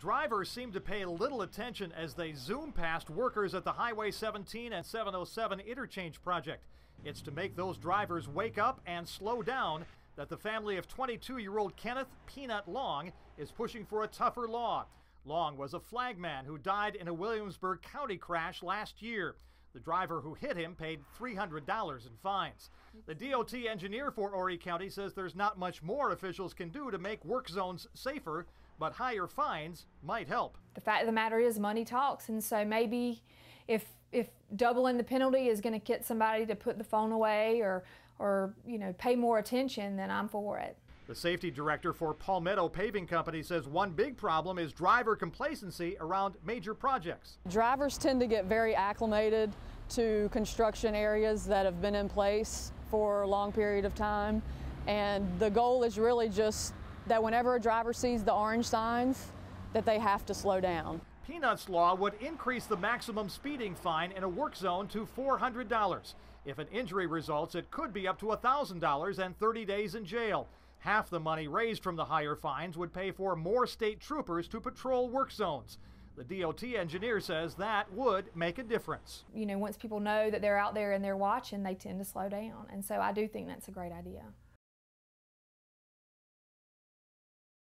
Drivers seem to pay little attention as they zoom past workers at the Highway 17 and 707 interchange project. It's to make those drivers wake up and slow down that the family of 22-year-old Kenneth Peanut Long is pushing for a tougher law. Long was a flagman who died in a Williamsburg County crash last year. The driver who hit him paid $300 in fines. The DOT engineer for Horry County says there's not much more officials can do to make work zones safer, but higher fines might help. The fact of the matter is money talks, and so maybe if doubling the penalty is going to get somebody to put the phone away or you know, pay more attention, then I'm for it. The safety director for Palmetto Paving Company says one big problem is driver complacency around major projects. Drivers tend to get very acclimated to construction areas that have been in place for a long period of time. And the goal is really just that whenever a driver sees the orange signs, that they have to slow down. Peanut's law would increase the maximum speeding fine in a work zone to $400. If an injury results, it could be up to $1,000 and 30 days in jail. Half the money raised from the higher fines would pay for more state troopers to patrol work zones. The DOT engineer says that would make a difference. You know, once people know that they're out there and they're watching, they tend to slow down. And so I do think that's a great idea.